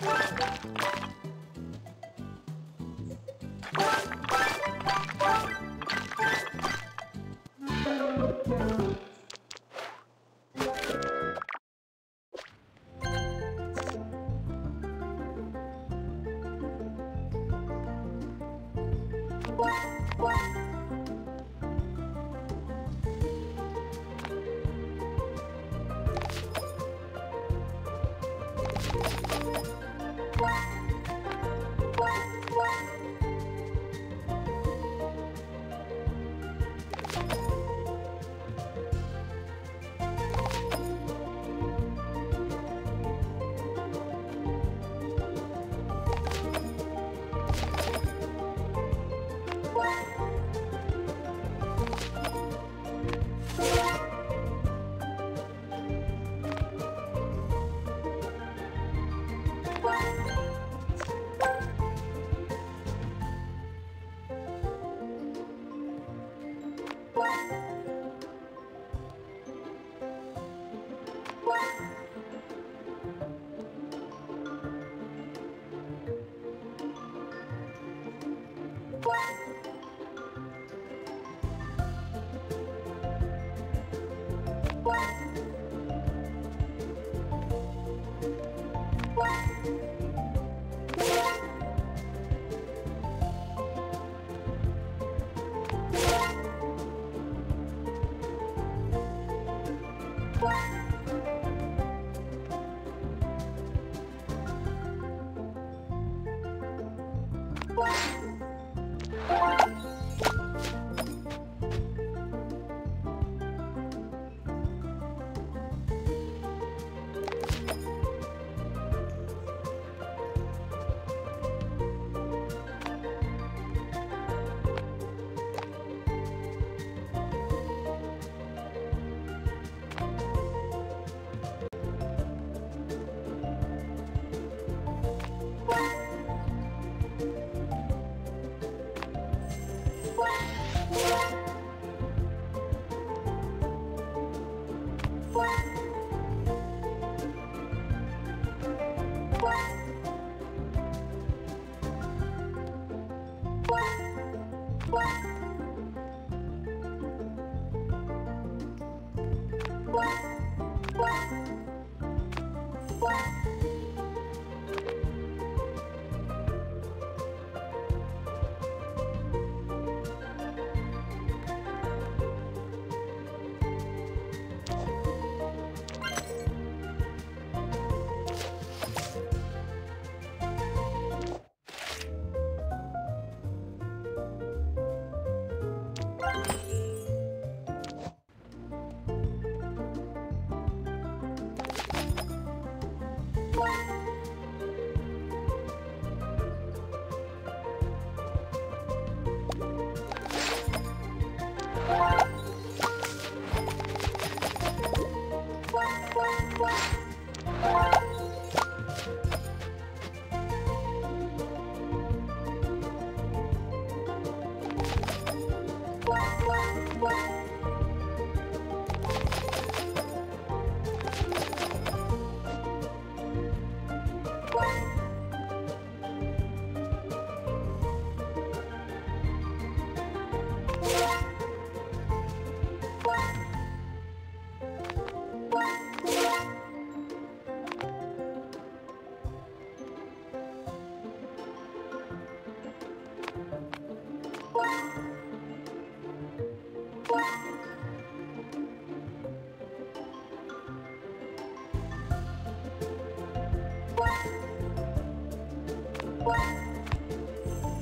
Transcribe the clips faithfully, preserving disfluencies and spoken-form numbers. What?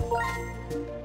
What?